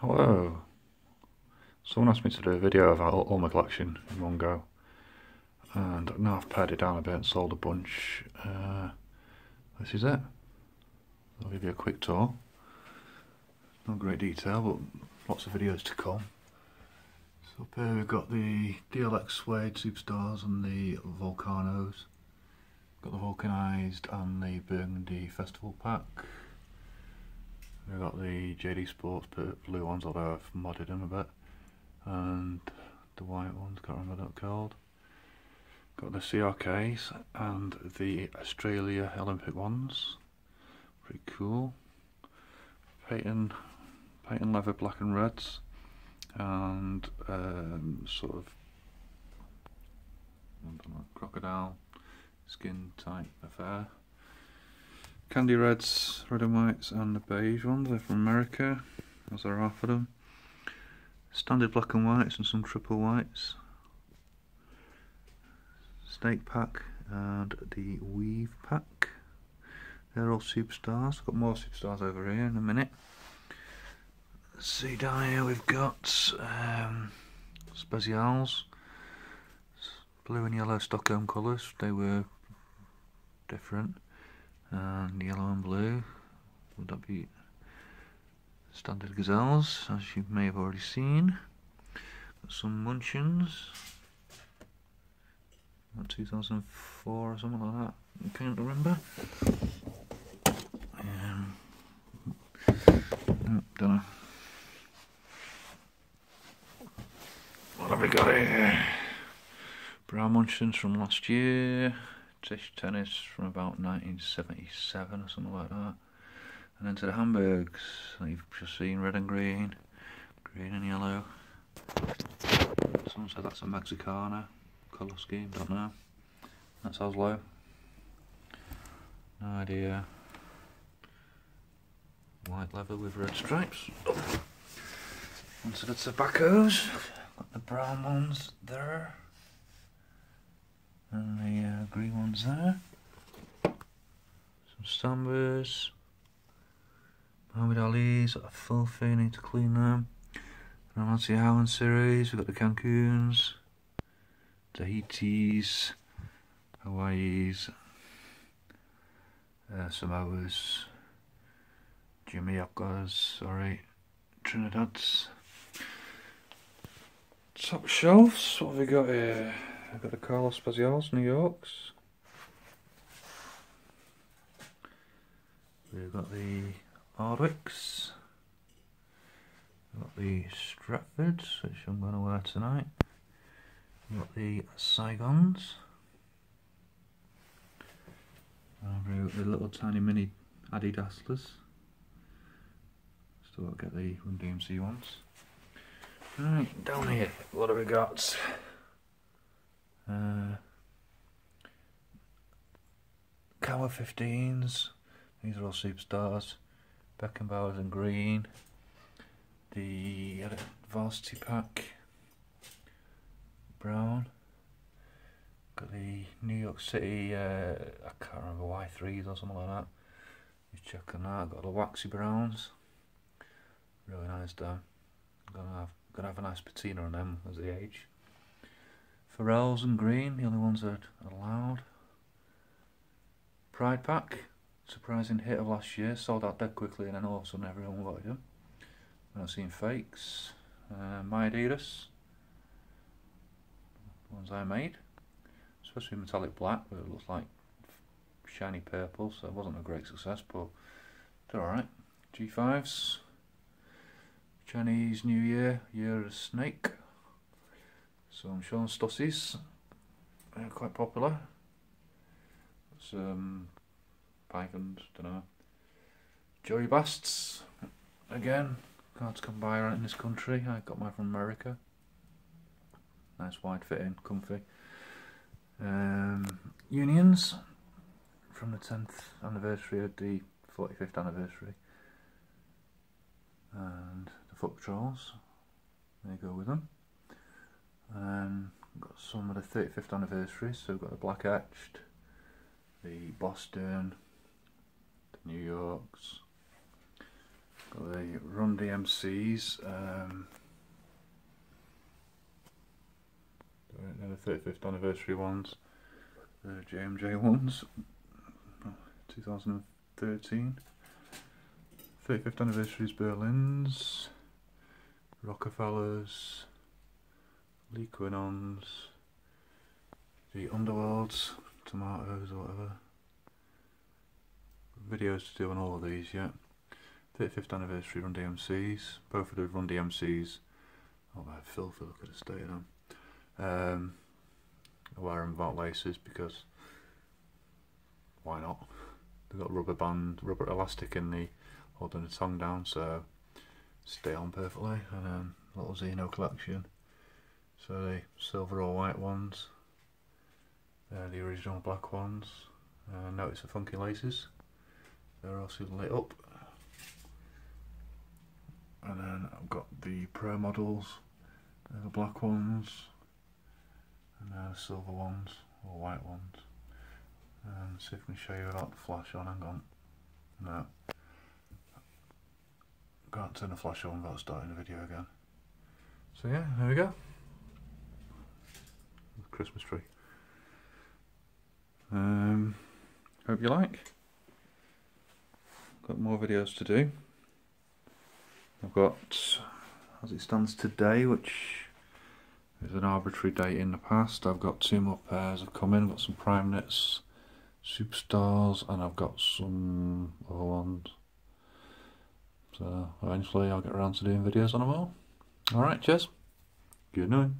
Hello. Someone asked me to do a video of all my collection in one go, and now I've pared it down a bit and sold a bunch. This is it. I'll give you a quick tour. Not great detail, but lots of videos to come. So up here we've got the DLX suede Superstars and the Volcanoes. Got the Vulcanized and the Burgundy Festival pack. We've got the JD Sports blue ones, although I've modded them a bit. And the white ones, can't remember what they're called. Got the CRKs and the Australia Olympic ones. Pretty cool. Peyton leather black and reds. And sort of crocodile skin type affair. Candy Reds, red and whites, and the beige ones. They're from America, as there are for them. Standard black and whites and some triple whites. Steak pack and the weave pack. They're all Superstars. I've got more Superstars over here in a minute. Let's see, down here we've got Spezials. Blue and yellow Stockholm colours. They were different. And yellow and blue. Would that be standard gazelles, as you may have already seen? Got some munchkins. About 2004 or something like that. I can't remember. No, don't know. What have we got here? Brown munchkins from last year. Tish Tennis from about 1977 or something like that. And then to the Hamburgs that you've just seen, red and green, green and yellow. Someone said that's a Mexicana colour scheme, don't know. That's Oslo. No idea. White leather with red stripes. Onto the tobaccos. Got the brown ones there. And the green ones there. Some Stambers. Mohamed Ali's, filthy, need to clean them. And on the Island series, we've got the Cancuns, Tahitis, Hawaiis, Samoas, Jimmy Upgas, Trinidads. Top shelves, what have we got here? I've got the Carlos Pazios, New York's. We've got the Ardwicks. We've got the Stratfords, which I'm going to wear tonight. We've got the Saigons. We've got the little tiny mini Adidaslers. Still got to get the Run-DMC ones. Right, down here, what have we got? Cower 15s. These are all Superstars. Beckenbauer's and green, the varsity pack, brown, got the New York City, I can't remember, Y3s or something like that. You check on that. Got the waxy browns, really nice though. Gonna have a nice patina on them as they age. Pharrell's and green, the only ones that are allowed. Pride pack. Surprising hit of last year, sold out dead quickly, and then all of a sudden everyone wanted them. I've seen fakes. My Adidas, the ones I made. It's supposed to be metallic black, but it looks like shiny purple, so it wasn't a great success, but they're alright. G5s, Chinese New Year, Year of Snake. Some Sean Stussies, they're quite popular. Some pythons, don't know. Joey Basts, again, hard to come by right in this country. I got mine from America. Nice wide fitting, comfy. Unions from the 10th anniversary of the 45th anniversary, and the Foot Patrols. There you go with them. Got some of the 35th anniversary, so we've got the Black Etched, the Boston. New York's, Got the Run-DMCs. The 35th anniversary ones. The JMJ ones. 2013. 35th anniversaries Berlin's. Rockefeller's. Lee Quinon's. The Underworld's. Tomatoes or whatever. Videos to do on all of these, yeah. 35th anniversary Run-DMC's. Both of the Run-DMC's. Oh, that filthy look at the state of them. I wear them without laces because why not? They've got rubber band, rubber elastic in the holding the tongue down, so stay on perfectly. And little Xeno collection. So the silver or white ones, the original black ones. Notice the funky laces. They're also lit up. And then I've got the pro models, the black ones, and the silver ones or white ones. And see if I can show you without the flash on. Hang on. No. Can't turn the flash on without starting the video again. So yeah, there we go. Christmas tree. Hope you like. Got more videos to do. I've got, as it stands today, which is an arbitrary date in the past, I've got two more pairs have come in. I've got some prime knits, Superstars, and I've got some other ones. So eventually I'll get around to doing videos on them all. Alright, cheers. Good night.